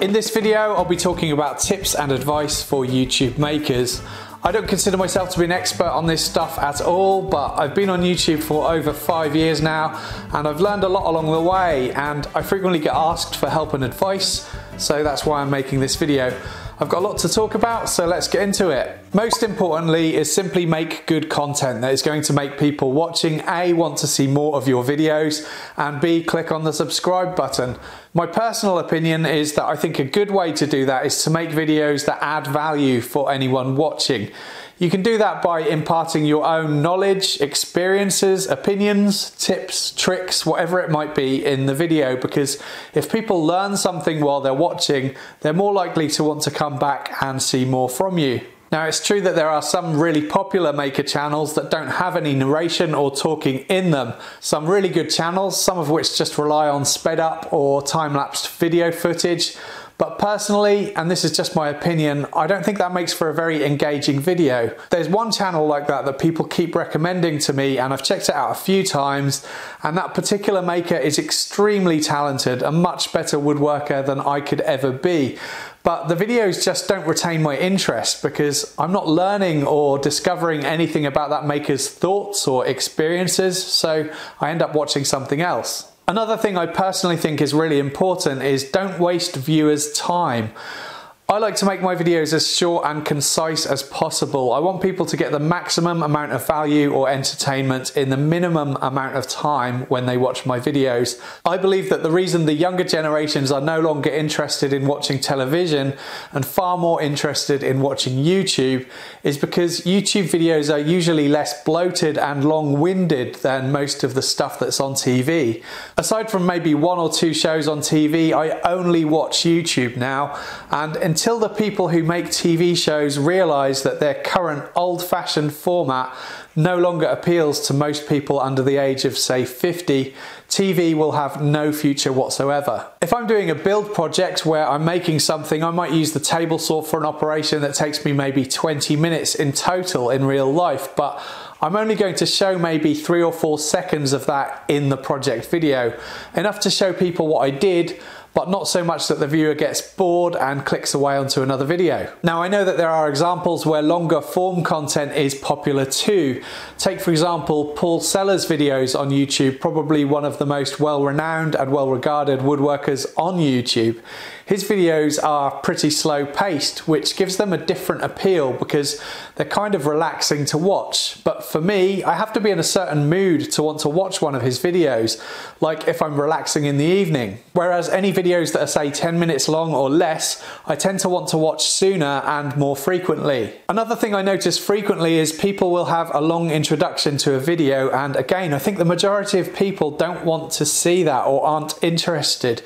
In this video, I'll be talking about tips and advice for YouTube makers. I don't consider myself to be an expert on this stuff at all, but I've been on YouTube for over 5 years now, and I've learned a lot along the way, and I frequently get asked for help and advice, so that's why I'm making this video. I've got a lot to talk about, so let's get into it. Most importantly is simply make good content that is going to make people watching A, want to see more of your videos, and B, click on the subscribe button. My personal opinion is that I think a good way to do that is to make videos that add value for anyone watching. You can do that by imparting your own knowledge, experiences, opinions, tips, tricks, whatever it might be in the video, because if people learn something while they're watching, they're more likely to want to come back and see more from you. Now, it's true that there are some really popular maker channels that don't have any narration or talking in them. Some really good channels, some of which just rely on sped up or time-lapsed video footage. But personally, and this is just my opinion, I don't think that makes for a very engaging video. There's one channel like that that people keep recommending to me, and I've checked it out a few times, and that particular maker is extremely talented, a much better woodworker than I could ever be. But the videos just don't retain my interest because I'm not learning or discovering anything about that maker's thoughts or experiences, so I end up watching something else. Another thing I personally think is really important is don't waste viewers' time. I like to make my videos as short and concise as possible. I want people to get the maximum amount of value or entertainment in the minimum amount of time when they watch my videos. I believe that the reason the younger generations are no longer interested in watching television and far more interested in watching YouTube is because YouTube videos are usually less bloated and long-winded than most of the stuff that's on TV. Aside from maybe one or two shows on TV, I only watch YouTube now, and until the people who make TV shows realise that their current old-fashioned format no longer appeals to most people under the age of, say, 50, TV will have no future whatsoever. If I'm doing a build project where I'm making something, I might use the table saw for an operation that takes me maybe 20 minutes in total in real life, but I'm only going to show maybe 3 or 4 seconds of that in the project video, enough to show people what I did, but not so much that the viewer gets bored and clicks away onto another video. Now, I know that there are examples where longer form content is popular too. Take, for example, Paul Sellers' videos on YouTube, probably one of the most well-renowned and well-regarded woodworkers on YouTube. His videos are pretty slow-paced, which gives them a different appeal because they're kind of relaxing to watch. But for me, I have to be in a certain mood to want to watch one of his videos, like if I'm relaxing in the evening. Whereas any videos that are, say, 10 minutes long or less, I tend to want to watch sooner and more frequently. Another thing I notice frequently is people will have a long introduction to a video, and again, I think the majority of people don't want to see that or aren't interested.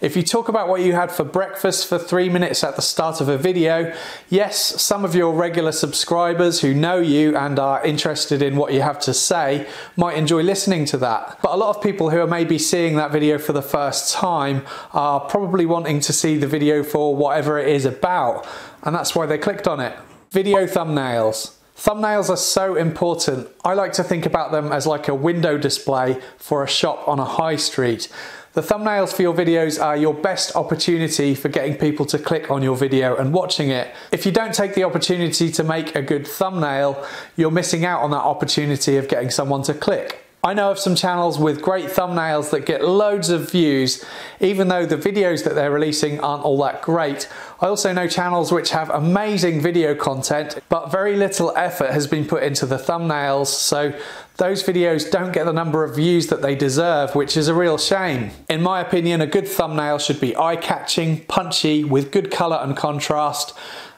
If you talk about what you had for breakfast for 3 minutes at the start of a video, yes, some of your regular subscribers who know you and are interested in what you have to say might enjoy listening to that. But a lot of people who are maybe seeing that video for the first time are probably wanting to see the video for whatever it is about, and that's why they clicked on it. Video thumbnails. Thumbnails are so important. I like to think about them as like a window display for a shop on a high street. The thumbnails for your videos are your best opportunity for getting people to click on your video and watching it. If you don't take the opportunity to make a good thumbnail, you're missing out on that opportunity of getting someone to click. I know of some channels with great thumbnails that get loads of views, even though the videos that they're releasing aren't all that great. I also know channels which have amazing video content, but very little effort has been put into the thumbnails, so those videos don't get the number of views that they deserve, which is a real shame. In my opinion, a good thumbnail should be eye-catching, punchy, with good colour and contrast,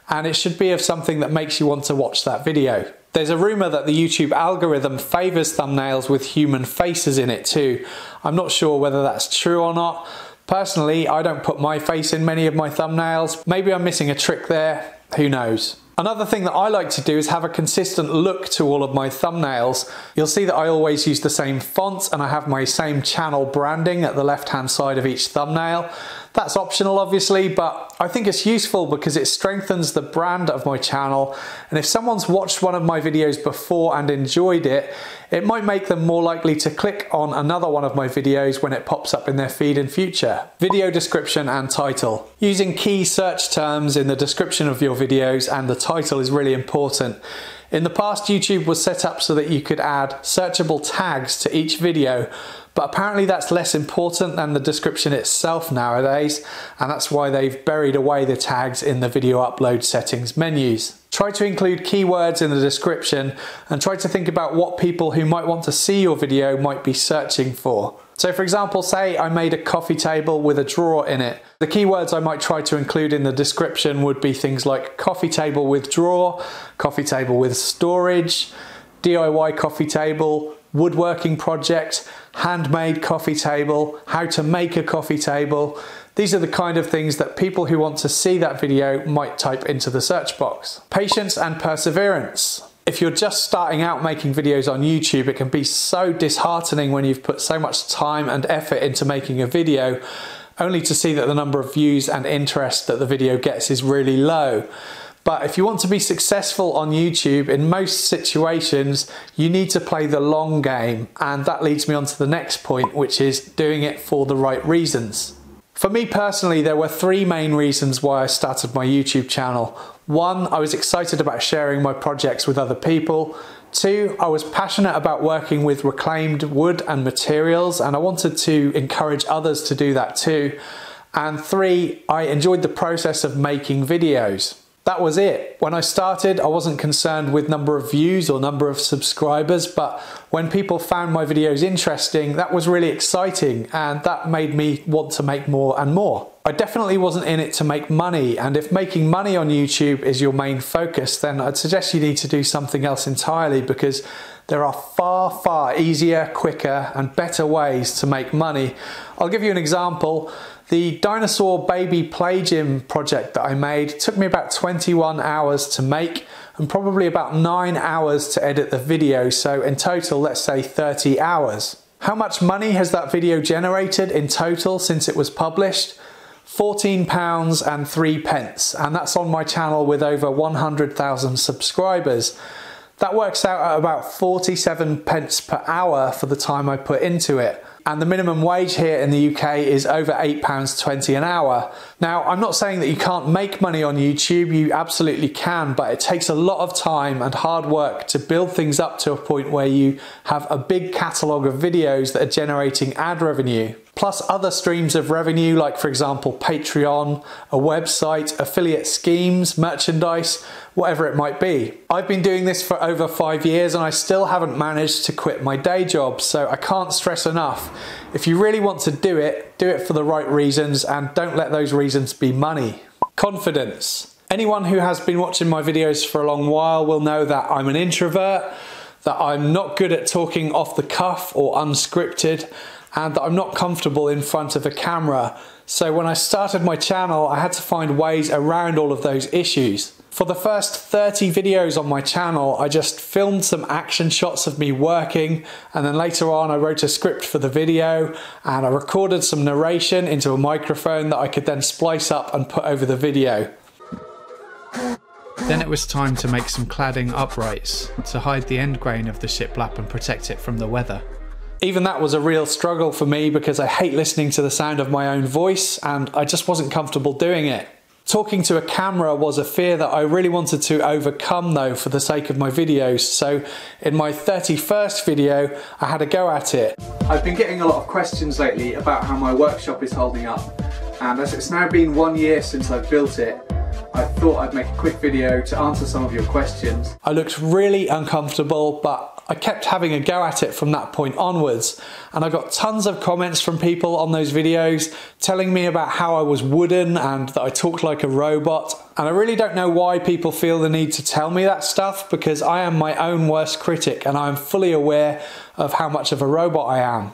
and it should be of something that makes you want to watch that video. There's a rumor that the YouTube algorithm favors thumbnails with human faces in it too. I'm not sure whether that's true or not. Personally, I don't put my face in many of my thumbnails. Maybe I'm missing a trick there, who knows. Another thing that I like to do is have a consistent look to all of my thumbnails. You'll see that I always use the same fonts, and I have my same channel branding at the left-hand side of each thumbnail. That's optional obviously, but I think it's useful because it strengthens the brand of my channel, and if someone's watched one of my videos before and enjoyed it, it might make them more likely to click on another one of my videos when it pops up in their feed in future. Video description and title. Using key search terms in the description of your videos and the title is really important. In the past, YouTube was set up so that you could add searchable tags to each video, but apparently that's less important than the description itself nowadays, and that's why they've buried away the tags in the video upload settings menus. Try to include keywords in the description and try to think about what people who might want to see your video might be searching for. So for example, say I made a coffee table with a drawer in it. The keywords I might try to include in the description would be things like coffee table with drawer, coffee table with storage, DIY coffee table, woodworking project, handmade coffee table, how to make a coffee table. These are the kind of things that people who want to see that video might type into the search box. Patience and perseverance. If you're just starting out making videos on YouTube, it can be so disheartening when you've put so much time and effort into making a video, only to see that the number of views and interest that the video gets is really low. But if you want to be successful on YouTube, in most situations, you need to play the long game. And that leads me on to the next point, which is doing it for the right reasons. For me personally, there were three main reasons why I started my YouTube channel. One, I was excited about sharing my projects with other people. Two, I was passionate about working with reclaimed wood and materials, and I wanted to encourage others to do that too. And three, I enjoyed the process of making videos. That was it. When I started, I wasn't concerned with number of views or number of subscribers, but when people found my videos interesting, that was really exciting, and that made me want to make more and more. I definitely wasn't in it to make money, and if making money on YouTube is your main focus, then I'd suggest you need to do something else entirely, because there are far, far easier, quicker, and better ways to make money. I'll give you an example. The dinosaur baby play gym project that I made took me about 21 hours to make and probably about 9 hours to edit the video, so in total, let's say 30 hours. How much money has that video generated in total since it was published? £14.03, and that's on my channel with over 100,000 subscribers. That works out at about 47 pence per hour for the time I put into it. And the minimum wage here in the UK is over £8.20 an hour. Now, I'm not saying that you can't make money on YouTube, you absolutely can, but it takes a lot of time and hard work to build things up to a point where you have a big catalogue of videos that are generating ad revenue. Plus other streams of revenue, like for example Patreon, a website, affiliate schemes, merchandise, whatever it might be. I've been doing this for over 5 years and I still haven't managed to quit my day job, so I can't stress enough. If you really want to do it for the right reasons and don't let those reasons be money. Confidence. Anyone who has been watching my videos for a long while will know that I'm an introvert, that I'm not good at talking off the cuff or unscripted, and that I'm not comfortable in front of a camera. So when I started my channel, I had to find ways around all of those issues. For the first 30 videos on my channel, I just filmed some action shots of me working, and then later on I wrote a script for the video, and I recorded some narration into a microphone that I could then splice up and put over the video. Then it was time to make some cladding uprights, to hide the end grain of the shiplap and protect it from the weather. Even that was a real struggle for me because I hate listening to the sound of my own voice and I just wasn't comfortable doing it. Talking to a camera was a fear that I really wanted to overcome though for the sake of my videos, so in my 31st video I had a go at it. I've been getting a lot of questions lately about how my workshop is holding up, and as it's now been 1 year since I've built it, I thought I'd make a quick video to answer some of your questions. I looked really uncomfortable, but I kept having a go at it from that point onwards, and I got tons of comments from people on those videos telling me about how I was wooden and that I talked like a robot, and I really don't know why people feel the need to tell me that stuff because I am my own worst critic and I am fully aware of how much of a robot I am.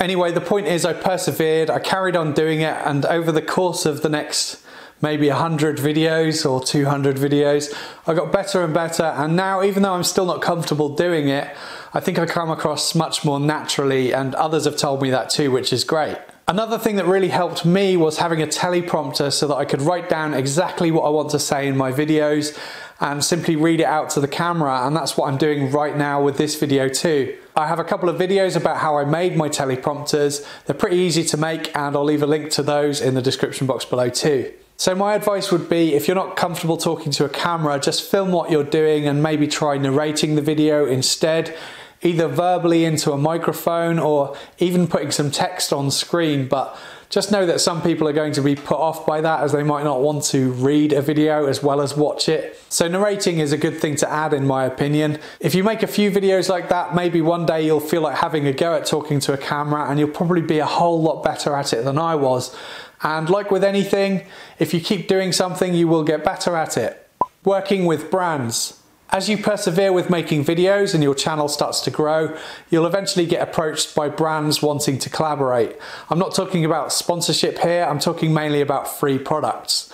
Anyway, the point is I persevered, I carried on doing it, and over the course of the next maybe 100 videos or 200 videos. I got better and better, and now, even though I'm still not comfortable doing it, I think I come across much more naturally, and others have told me that too, which is great. Another thing that really helped me was having a teleprompter so that I could write down exactly what I want to say in my videos and simply read it out to the camera, and that's what I'm doing right now with this video too. I have a couple of videos about how I made my teleprompters. They're pretty easy to make, and I'll leave a link to those in the description box below too. So my advice would be, if you're not comfortable talking to a camera, just film what you're doing and maybe try narrating the video instead, either verbally into a microphone or even putting some text on screen. But just know that some people are going to be put off by that, as they might not want to read a video as well as watch it. So narrating is a good thing to add, in my opinion. If you make a few videos like that, maybe one day you'll feel like having a go at talking to a camera, and you'll probably be a whole lot better at it than I was. And like with anything, if you keep doing something, you will get better at it. Working with brands. As you persevere with making videos and your channel starts to grow, you'll eventually get approached by brands wanting to collaborate. I'm not talking about sponsorship here, I'm talking mainly about free products.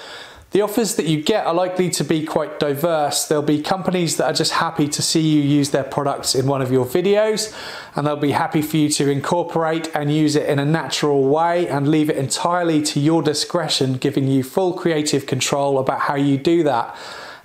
The offers that you get are likely to be quite diverse. There'll be companies that are just happy to see you use their products in one of your videos, and they'll be happy for you to incorporate and use it in a natural way and leave it entirely to your discretion, giving you full creative control about how you do that.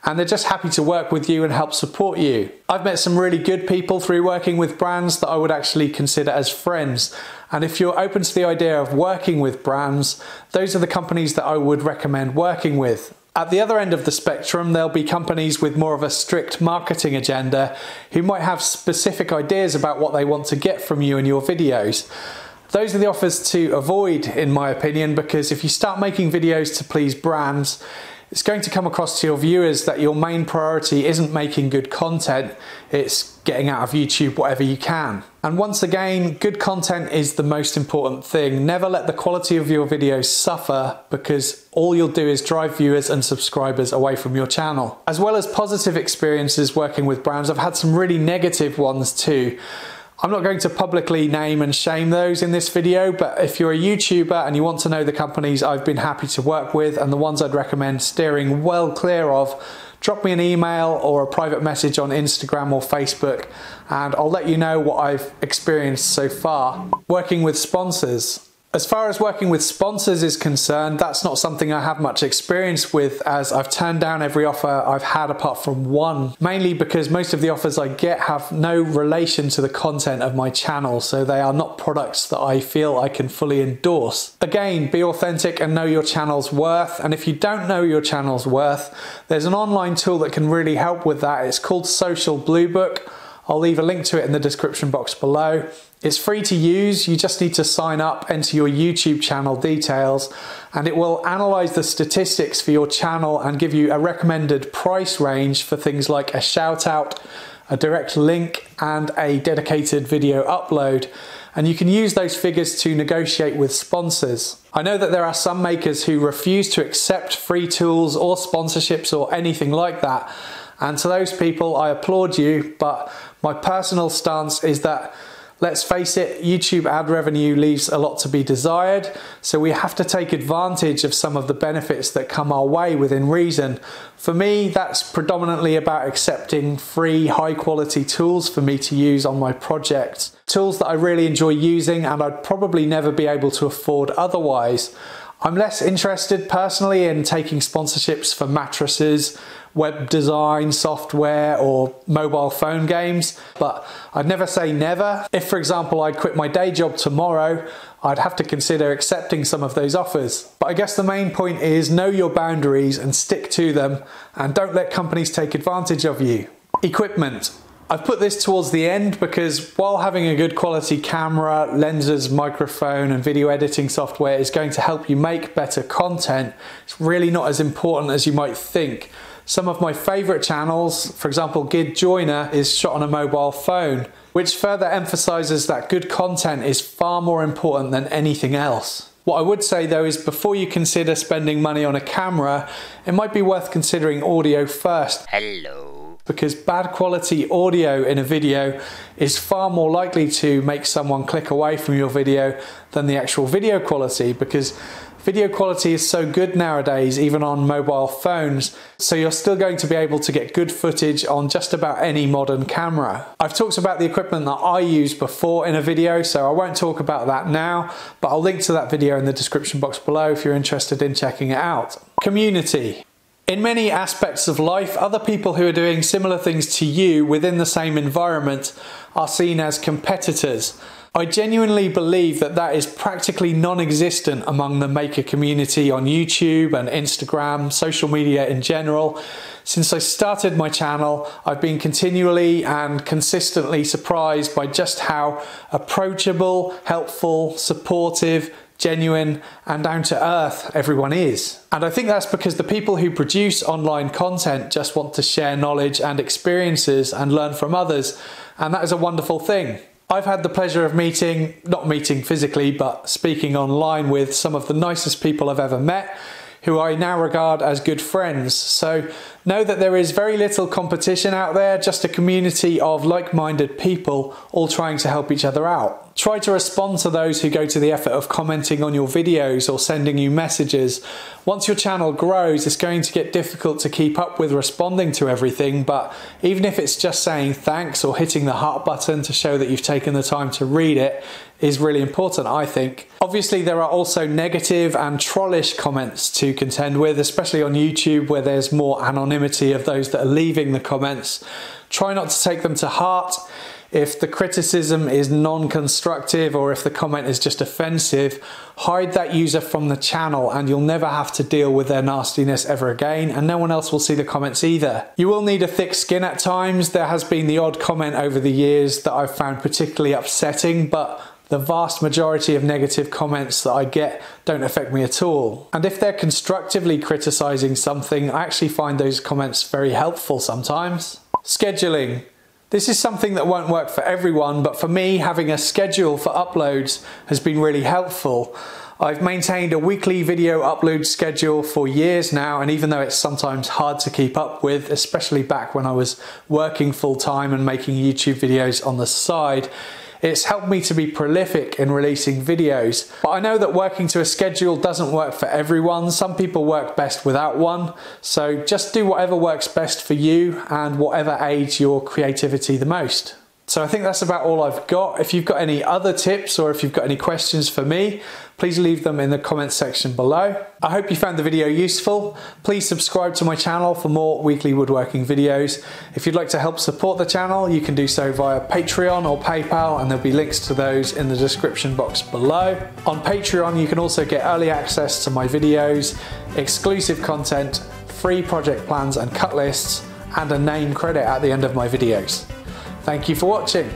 And they're just happy to work with you and help support you. I've met some really good people through working with brands that I would actually consider as friends. And if you're open to the idea of working with brands, those are the companies that I would recommend working with. At the other end of the spectrum, there'll be companies with more of a strict marketing agenda who might have specific ideas about what they want to get from you and your videos. Those are the offers to avoid, in my opinion, because if you start making videos to please brands, it's going to come across to your viewers that your main priority isn't making good content, it's getting out of YouTube whatever you can. And once again, good content is the most important thing. Never let the quality of your videos suffer, because all you'll do is drive viewers and subscribers away from your channel. As well as positive experiences working with brands, I've had some really negative ones too. I'm not going to publicly name and shame those in this video, but if you're a YouTuber and you want to know the companies I've been happy to work with and the ones I'd recommend steering well clear of, drop me an email or a private message on Instagram or Facebook, and I'll let you know what I've experienced so far. Working with sponsors. As far as working with sponsors is concerned, that's not something I have much experience with, as I've turned down every offer I've had apart from one, mainly because most of the offers I get have no relation to the content of my channel, so they are not products that I feel I can fully endorse. Again, be authentic and know your channel's worth, and if you don't know your channel's worth, there's an online tool that can really help with that. It's called Social Bluebook. I'll leave a link to it in the description box below. It's free to use, you just need to sign up, enter your YouTube channel details, and it will analyze the statistics for your channel and give you a recommended price range for things like a shout out, a direct link, and a dedicated video upload. And you can use those figures to negotiate with sponsors. I know that there are some makers who refuse to accept free tools or sponsorships or anything like that. And to those people, I applaud you, but my personal stance is that, let's face it, YouTube ad revenue leaves a lot to be desired, so we have to take advantage of some of the benefits that come our way within reason. For me, that's predominantly about accepting free, high-quality tools for me to use on my projects. Tools that I really enjoy using and I'd probably never be able to afford otherwise. I'm less interested personally in taking sponsorships for mattresses, web design software, or mobile phone games, but I'd never say never. If, for example, I quit my day job tomorrow, I'd have to consider accepting some of those offers. But I guess the main point is, know your boundaries and stick to them, and don't let companies take advantage of you. Equipment. I've put this towards the end because while having a good quality camera, lenses, microphone, and video editing software is going to help you make better content, it's really not as important as you might think. Some of my favourite channels, for example Gid Joiner, is shot on a mobile phone, which further emphasises that good content is far more important than anything else. What I would say though is, before you consider spending money on a camera, it might be worth considering audio first. Hello. Because bad quality audio in a video is far more likely to make someone click away from your video than the actual video quality, because Video quality is so good nowadays, even on mobile phones, so you're still going to be able to get good footage on just about any modern camera. I've talked about the equipment that I used before in a video, so I won't talk about that now, but I'll link to that video in the description box below if you're interested in checking it out. Community. In many aspects of life, other people who are doing similar things to you within the same environment are seen as competitors. I genuinely believe that that is practically non-existent among the maker community on YouTube and Instagram, social media in general. Since I started my channel, I've been continually and consistently surprised by just how approachable, helpful, supportive, genuine and down to earth everyone is. And I think that's because the people who produce online content just want to share knowledge and experiences and learn from others, and that is a wonderful thing. I've had the pleasure of meeting, not meeting physically, but speaking online with some of the nicest people I've ever met, who I now regard as good friends. So know that there is very little competition out there, just a community of like-minded people all trying to help each other out. Try to respond to those who go to the effort of commenting on your videos or sending you messages. Once your channel grows, it's going to get difficult to keep up with responding to everything, but even if it's just saying thanks or hitting the heart button to show that you've taken the time to read it, is really important, I think. Obviously, there are also negative and trollish comments to contend with, especially on YouTube where there's more anonymity of those that are leaving the comments. Try not to take them to heart. If the criticism is non-constructive or if the comment is just offensive, hide that user from the channel and you'll never have to deal with their nastiness ever again, and no one else will see the comments either. You will need a thick skin at times. There has been the odd comment over the years that I've found particularly upsetting, but the vast majority of negative comments that I get don't affect me at all. And if they're constructively criticizing something, I actually find those comments very helpful sometimes. Scheduling. This is something that won't work for everyone, but for me, having a schedule for uploads has been really helpful. I've maintained a weekly video upload schedule for years now, and even though it's sometimes hard to keep up with, especially back when I was working full-time and making YouTube videos on the side, it's helped me to be prolific in releasing videos. But I know that working to a schedule doesn't work for everyone. Some people work best without one. So just do whatever works best for you and whatever aids your creativity the most. So I think that's about all I've got. If you've got any other tips or if you've got any questions for me, please leave them in the comments section below. I hope you found the video useful. Please subscribe to my channel for more weekly woodworking videos. If you'd like to help support the channel, you can do so via Patreon or PayPal, and there'll be links to those in the description box below. On Patreon, you can also get early access to my videos, exclusive content, free project plans and cut lists, and a name credit at the end of my videos. Thank you for watching.